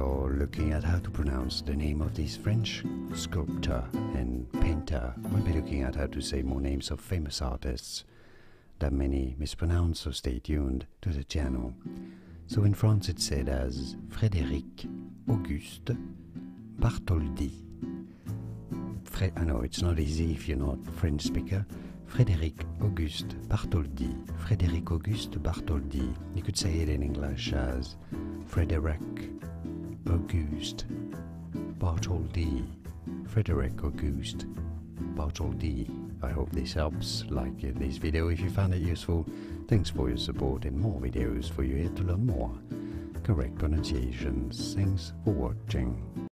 you're looking at how to pronounce the name of this French sculptor and painter. We'll be looking at how to say more names of famous artists that many mispronounce, so stay tuned to the channel. So in France it's said as Frédéric Auguste Bartholdi. I know it's not easy if you're not a French speaker. Frédéric Auguste Bartholdi. Frédéric Auguste Bartholdi. You could say it in English as Frédéric Auguste Bartholdi. Frédéric Auguste Bartholdi. I hope this helps. Like this video if you found it useful. Thanks for your support and more videos for you here to learn more correct pronunciations. Thanks for watching.